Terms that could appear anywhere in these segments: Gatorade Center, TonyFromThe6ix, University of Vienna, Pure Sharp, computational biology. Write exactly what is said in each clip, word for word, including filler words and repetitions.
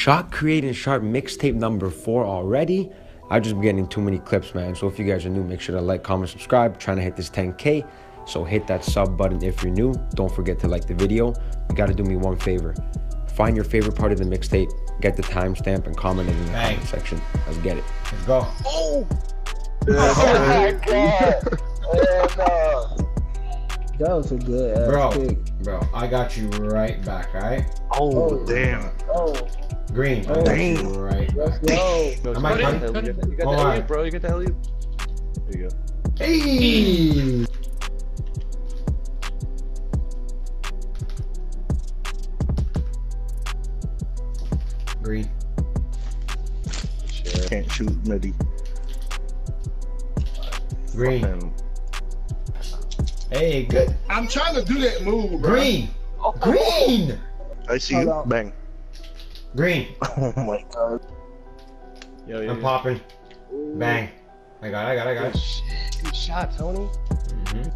Shock Creating Sharp mixtape number four already. I've just been getting too many clips, man. So if you guys are new, make sure to like, comment, subscribe. Trying to hit this ten K. So hit that sub button if you're new. Don't forget to like the video. You got to do me one favor. Find your favorite part of the mixtape. Get the timestamp and comment it in the Dang. comment section. Let's get it. Let's go. Oh! Yeah, oh my God. Oh, no. That was a good ass bro, pick. Bro, I got you right back, all right? Oh, oh damn. Oh. Green. Oh, damn. Right Let's back. go. No, I'm cut it, cut it. You got the alley-oop, bro. You got the alley-oop. There you go. Hey! Green. Sure. Can't shoot, maybe. Green. Fucking. Hey, good. I'm trying to do that move, bro. Green. Oh. Green. I see Hold you. Out. Bang. Green. Oh my God. Yo, yo, I'm yo. popping. Ooh. Bang. I got. I got. I got. Good, shit. Good shot, Tony. Mm-hmm.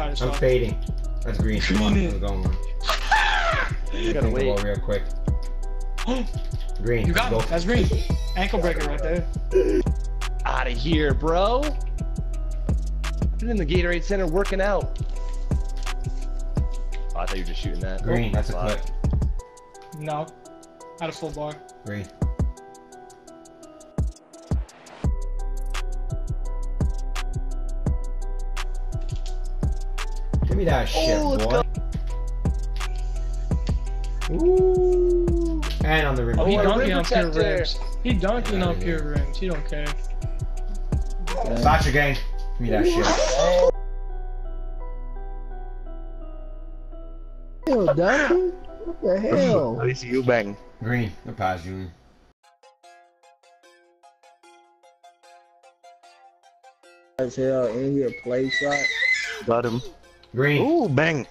I'm shot. fading. That's green. Come on, we're going. You gotta wait. Go real quick. Green. You got go. it. That's green. Ankle breaker right there. Out of here, bro. Been in the Gatorade Center working out. Oh, I thought you were just shooting that. Green, that's a clip. No, not a full bar. Green. Give me that shit, oh, boy. Ooh. And on the rim. Oh, he dunking off your rims. He dunking off your rims. He don't care. Start your game. Give me that shit. Oh. What the hell? At least you bang. Green. The pass, Julian. As hell, in here, play shot. Got him. Green. Ooh, bang.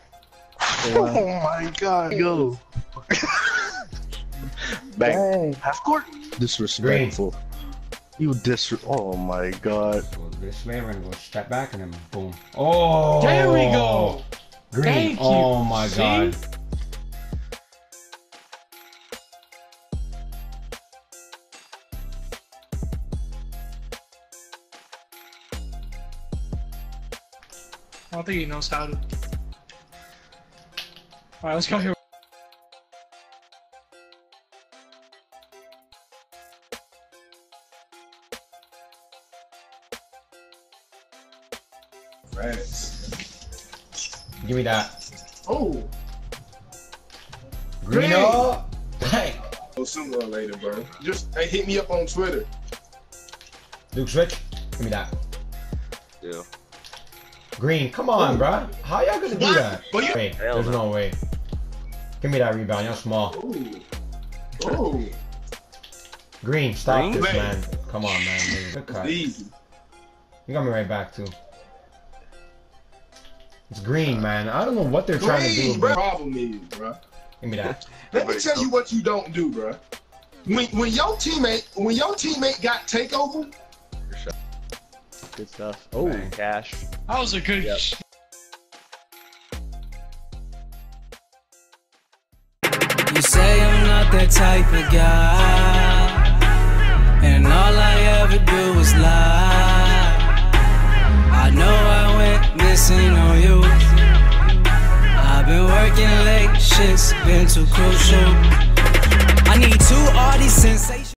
Oh my God. Go. Bang. Bang. Half court. Disrespectful. Green. You dis- oh my God. This way, we're gonna go step back and then boom. Oh! There we go! Green. Thank you. Oh my See? God. I don't think he knows how to. Alright, let's go here. Give me that. Oh. Greeno. Dang. Well, sooner or later, bro. Just hey, hit me up on Twitter. Luke Switch. Give me that. Yeah. Green. Come on, Ooh. bro. How y'all gonna do that? But you Wait, there's no way. Give me that rebound. Y'all small. Ooh. Ooh. Green. Stop Green, this, babe. man. Come on, man. Good cut. Easy. You got me right back too. It's green, man. I don't know what they're green, trying to do. Bro. Problem is, bro. Give me that. Let me tell you what you don't do, bro. When when your teammate when your teammate got takeover. Good stuff. Oh, man. Cash. That was a good. Yep. You say I'm not that type of guy, and all I ever do is lie. I know I went missing on you. I've been working late, shit's been too crucial. I need two all these sensations.